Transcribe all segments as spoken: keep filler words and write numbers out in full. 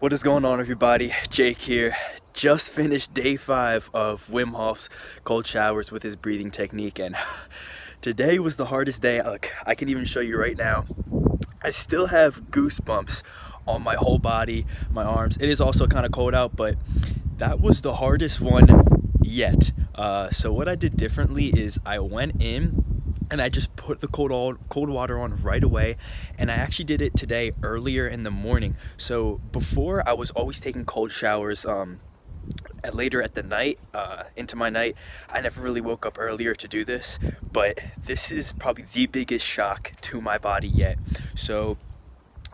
What is going on, everybody? Jake here. Just finished day five of Wim Hof's cold showers with his breathing technique, and today was the hardest day. Look, I can even show you right now. I still have goosebumps on my whole body, my arms. It is also kind of cold out, but that was the hardest one yet. Uh, so what I did differently is I went in and I just put the cold cold water on right away, and I actually did it today earlier in the morning. So before, I was always taking cold showers um, at later at the night, uh, into my night. I never really woke up earlier to do this, but this is probably the biggest shock to my body yet. So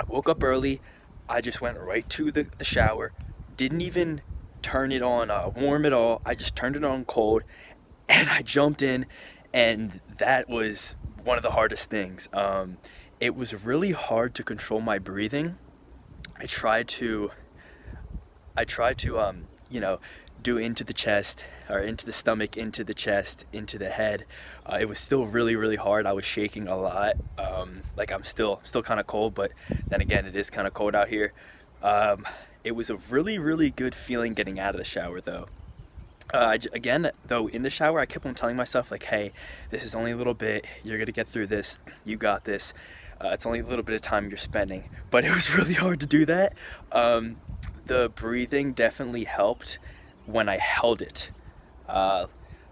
I woke up early, I just went right to the, the shower, didn't even turn it on uh, warm at all. I just turned it on cold, and I jumped in. And that was one of the hardest things. Um, it was really hard to control my breathing. I tried to, I tried to, um, you know, do into the chest, or into the stomach, into the chest, into the head. Uh, it was still really, really hard. I was shaking a lot. Um, like I'm still, still kind of cold, but then again, it is kind of cold out here. Um, it was a really, really good feeling getting out of the shower, though. Uh, again, though, in the shower, I kept on telling myself, like, hey, this is only a little bit. You're going to get through this. You got this. Uh, it's only a little bit of time you're spending. But it was really hard to do that. Um, the breathing definitely helped when I held it. Uh,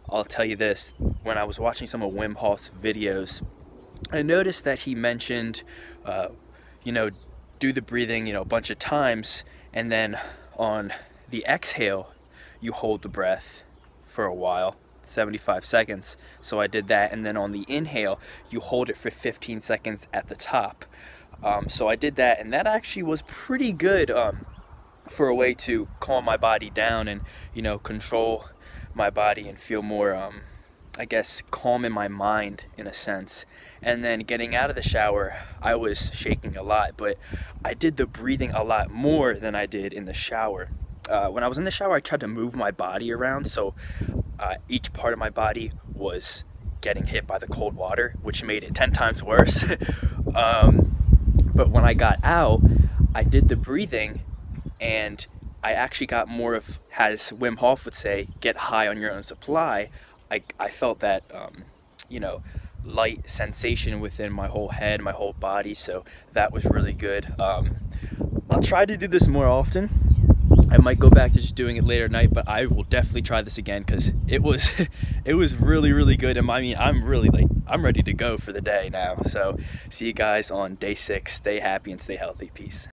I'll tell you this. When I was watching some of Wim Hof's videos, I noticed that he mentioned, uh, you know, do the breathing, you know, a bunch of times. And then on the exhale, you hold the breath for a while, seventy-five seconds. So I did that, and then on the inhale, you hold it for fifteen seconds at the top. Um, so I did that, and that actually was pretty good um, for a way to calm my body down and, you know, control my body and feel more, um, I guess, calm in my mind in a sense. And then getting out of the shower, I was shaking a lot, but I did the breathing a lot more than I did in the shower. Uh, when I was in the shower, I tried to move my body around, so uh, each part of my body was getting hit by the cold water, which made it ten times worse. um, but when I got out, I did the breathing, and I actually got more of, as Wim Hof would say, get high on your own supply. I, I felt that, um, you know, light sensation within my whole head, my whole body, so that was really good. Um, I'll try to do this more often. I might go back to just doing it later at night, but I will definitely try this again, because it was it was really, really good. And I mean, I'm really, like, I'm ready to go for the day now. So see you guys on day six. Stay happy and stay healthy. Peace.